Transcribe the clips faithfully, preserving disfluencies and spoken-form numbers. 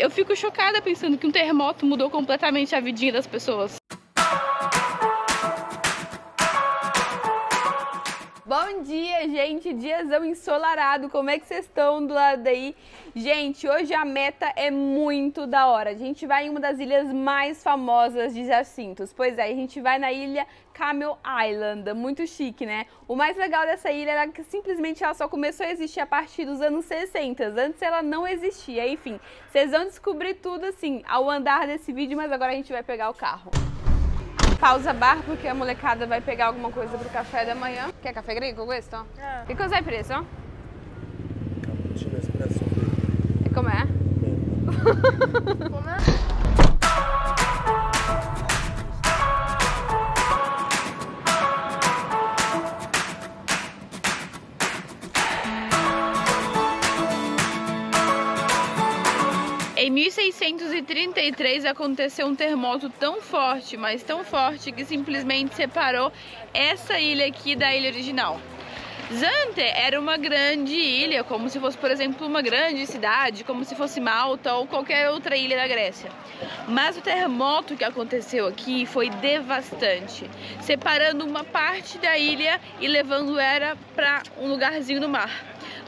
Eu fico chocada pensando que um terremoto mudou completamente a vidinha das pessoas. Bom dia, gente! Diazão ensolarado, como é que vocês estão do lado daí? Gente, hoje a meta é muito da hora. A gente vai em uma das ilhas mais famosas de Zakynthos. Pois é, a gente vai na ilha Cameo Island, muito chique, né? O mais legal dessa ilha era que simplesmente ela só começou a existir a partir dos anos sessenta. Antes ela não existia, enfim. Vocês vão descobrir tudo assim ao andar desse vídeo, mas agora a gente vai pegar o carro. Pausa bar, porque a molecada vai pegar alguma coisa pro café da manhã. Quer café grego? Questo? É. E quanto é o preço? Cappuccino espresso. E com'è? Bem. Com'è? Em mil seiscentos e trinta e três aconteceu um terremoto tão forte, mas tão forte, que simplesmente separou essa ilha aqui da ilha original. Zante era uma grande ilha, como se fosse, por exemplo, uma grande cidade, como se fosse Malta ou qualquer outra ilha da Grécia. Mas o terremoto que aconteceu aqui foi devastante, separando uma parte da ilha e levando ela para um lugarzinho no mar.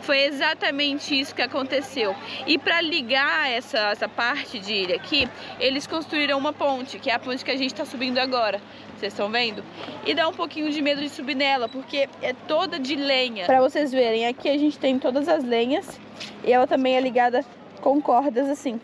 Foi exatamente isso que aconteceu. E para ligar essa, essa parte de ilha aqui, eles construíram uma ponte, que é a ponte que a gente está subindo agora. Vocês estão vendo? E dá um pouquinho de medo de subir nela, porque é toda de lenha. Para vocês verem, aqui a gente tem todas as lenhas e ela também é ligada com cordas assim.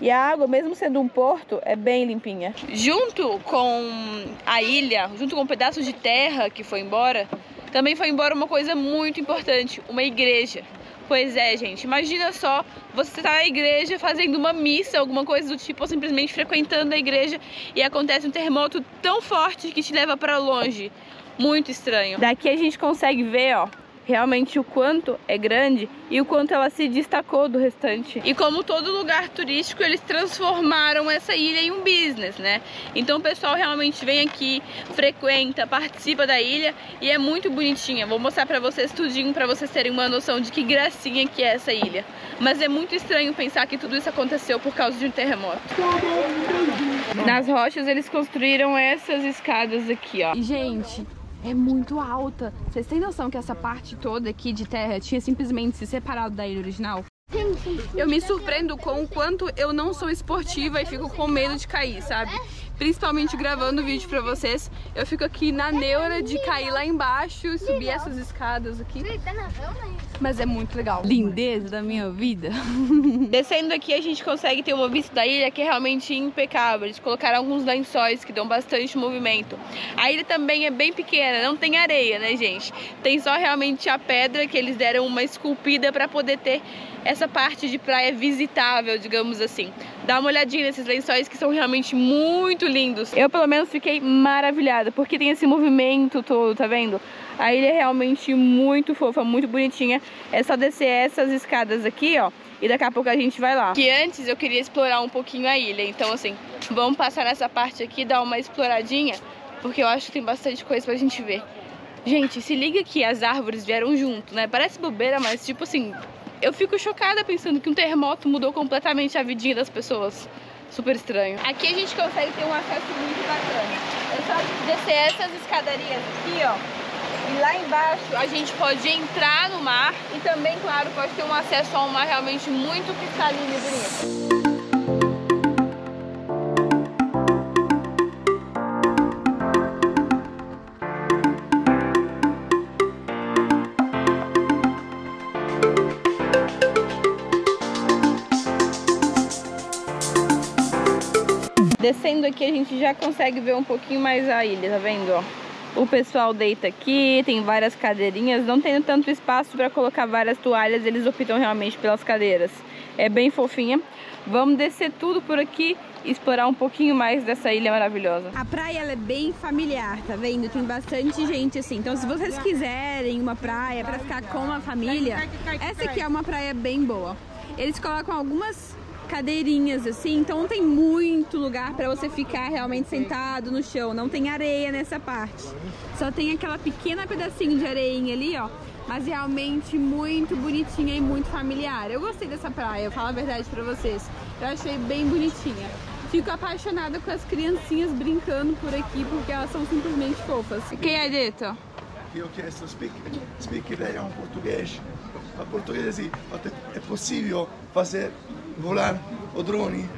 E a água, mesmo sendo um porto, é bem limpinha. Junto com a ilha, junto com um pedaço de terra que foi embora, também foi embora uma coisa muito importante, uma igreja. Pois é, gente, imagina só, você tá na igreja fazendo uma missa, alguma coisa do tipo, ou simplesmente frequentando a igreja e acontece um terremoto tão forte que te leva para longe. Muito estranho. Daqui a gente consegue ver, ó, realmente o quanto é grande e o quanto ela se destacou do restante. E como todo lugar turístico, eles transformaram essa ilha em um business, né? Então o pessoal realmente vem aqui, frequenta, participa da ilha e é muito bonitinha. Vou mostrar pra vocês tudinho, pra vocês terem uma noção de que gracinha que é essa ilha. Mas é muito estranho pensar que tudo isso aconteceu por causa de um terremoto. Nas rochas eles construíram essas escadas aqui, ó. E, gente, é muito alta. Vocês têm noção que essa parte toda aqui de terra tinha simplesmente se separado da ilha original? Eu me surpreendo com o quanto eu não sou esportiva e fico com medo de cair, sabe? Principalmente gravando vídeo pra vocês, eu fico aqui na neura de cair lá embaixo e subir essas escadas aqui. Mas é muito legal. Lindeza da minha vida. Descendo aqui a gente consegue ter uma vista da ilha que é realmente impecável. Eles colocaram alguns lençóis que dão bastante movimento. A ilha também é bem pequena, não tem areia, né, gente? Tem só realmente a pedra que eles deram uma esculpida pra poder ter essa parte de praia visitável, digamos assim. Dá uma olhadinha nesses lençóis que são realmente muito lindos. Eu, pelo menos, fiquei maravilhada, porque tem esse movimento todo, tá vendo? A ilha é realmente muito fofa, muito bonitinha. É só descer essas escadas aqui, ó, e daqui a pouco a gente vai lá. Que antes eu queria explorar um pouquinho a ilha, então, assim, vamos passar nessa parte aqui, dar uma exploradinha, porque eu acho que tem bastante coisa pra gente ver. Gente, se liga que as árvores vieram junto, né? Parece bobeira, mas, tipo assim, eu fico chocada pensando que um terremoto mudou completamente a vidinha das pessoas. Super estranho. Aqui a gente consegue ter um acesso muito bacana. É só descer essas escadarias aqui, ó. E lá embaixo a gente pode entrar no mar e também, claro, pode ter um acesso a um mar realmente muito cristalino e bonito. Descendo aqui a gente já consegue ver um pouquinho mais a ilha, tá vendo, ó? O pessoal deita aqui, tem várias cadeirinhas, não tem tanto espaço para colocar várias toalhas, eles optam realmente pelas cadeiras. É bem fofinha. Vamos descer tudo por aqui e explorar um pouquinho mais dessa ilha maravilhosa. A praia ela é bem familiar, tá vendo? Tem bastante gente assim. Então se vocês quiserem uma praia para ficar com a família, essa aqui é uma praia bem boa. Eles colocam algumas cadeirinhas assim, então não tem muito lugar para você ficar realmente sentado no chão, não tem areia nessa parte, só tem aquela pequena pedacinho de areinha ali, ó, mas realmente muito bonitinha e muito familiar. Eu gostei dessa praia, eu falo a verdade para vocês. Eu achei bem bonitinha. Fico apaixonada com as criancinhas brincando por aqui, porque elas são simplesmente fofas. Quem é dentro? Eu quero falar um português. Para português é possível fazer voar o drone.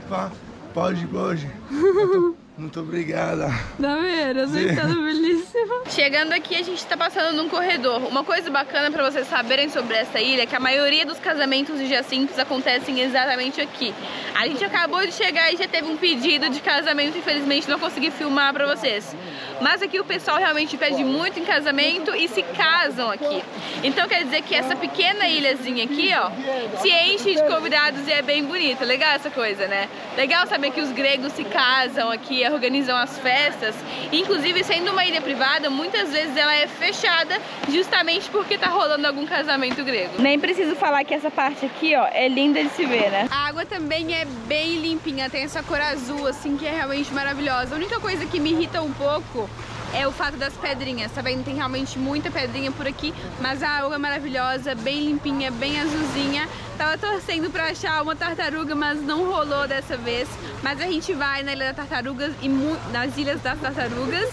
Pode, pode. Muito, muito obrigada. Tá vendo? Eu tô ficando belíssima. Chegando aqui, a gente tá passando num corredor. Uma coisa bacana pra vocês saberem sobre essa ilha é que a maioria dos casamentos de jacintos acontecem exatamente aqui. A gente acabou de chegar e já teve um pedido de casamento. Infelizmente, não consegui filmar pra vocês. Mas aqui o pessoal realmente pede muito em casamento e se casam aqui. Então quer dizer que essa pequena ilhazinha aqui, ó, se enche de convidados e é bem bonita. Legal essa coisa, né? Legal saber que os gregos se casam aqui, organizam as festas. Inclusive, sendo uma ilha privada, muitas vezes ela é fechada justamente porque tá rolando algum casamento grego. Nem preciso falar que essa parte aqui, ó, é linda de se ver, né? A água também é bem limpinha, tem essa cor azul, assim, que é realmente maravilhosa. A única coisa que me irrita um pouco é o fato das pedrinhas, tá vendo? Tem realmente muita pedrinha por aqui, mas a água é maravilhosa, bem limpinha, bem azulzinha. Tava torcendo pra achar uma tartaruga, mas não rolou dessa vez. Mas a gente vai na Ilha das Tartarugas e nas Ilhas das Tartarugas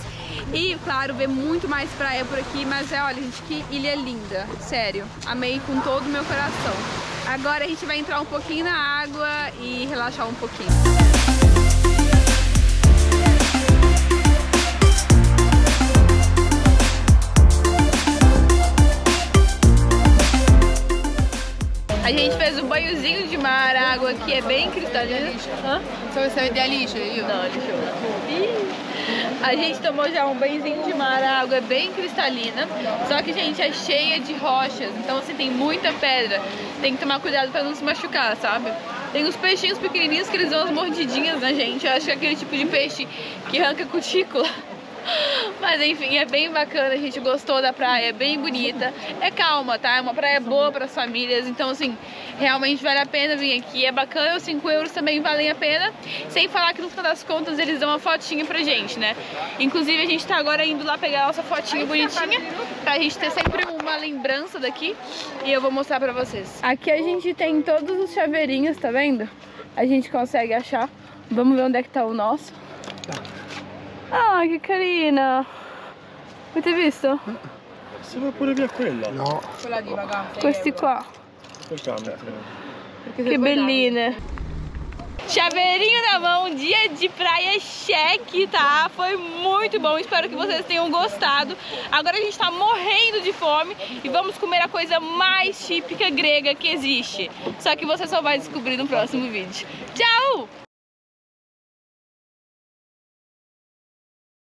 e, claro, ver muito mais praia por aqui. Mas é, olha, gente, que ilha linda, sério, amei com todo o meu coração. Agora a gente vai entrar um pouquinho na água e relaxar um pouquinho. A gente fez um banhozinho de mar, a água aqui é bem cristalina. Você é idealista, viu? Não, lixou. A gente tomou já um banhozinho de mar, a água é bem cristalina. Só que, gente, é cheia de rochas, então assim, tem muita pedra. Tem que tomar cuidado pra não se machucar, sabe? Tem uns peixinhos pequenininhos que eles dão umas mordidinhas na gente. Eu acho que é aquele tipo de peixe que arranca cutícula. Mas enfim, é bem bacana, a gente gostou da praia, é bem bonita. É calma, tá? É uma praia boa para as famílias, então assim, realmente vale a pena vir aqui. É bacana, os cinco euros também valem a pena. Sem falar que no final das contas eles dão uma fotinha pra gente, né? Inclusive a gente tá agora indo lá pegar a nossa fotinha bonitinha, pra gente ter sempre uma lembrança daqui. E eu vou mostrar pra vocês. Aqui a gente tem todos os chaveirinhos, tá vendo? A gente consegue achar. Vamos ver onde é que tá o nosso. Ah, che carina! Avete visto? Sembra pure via quella. No. Quella di vagante. Questi qua. Che belline. Chaveirinho na mão, dia de praia cheque, tá? Foi muito bom, espero que vocês tenham gostado. Agora a gente tá morrendo de fome e vamos comer a coisa mais típica grega que existe. Só que você só vai descobrir no próximo vídeo. Tchau!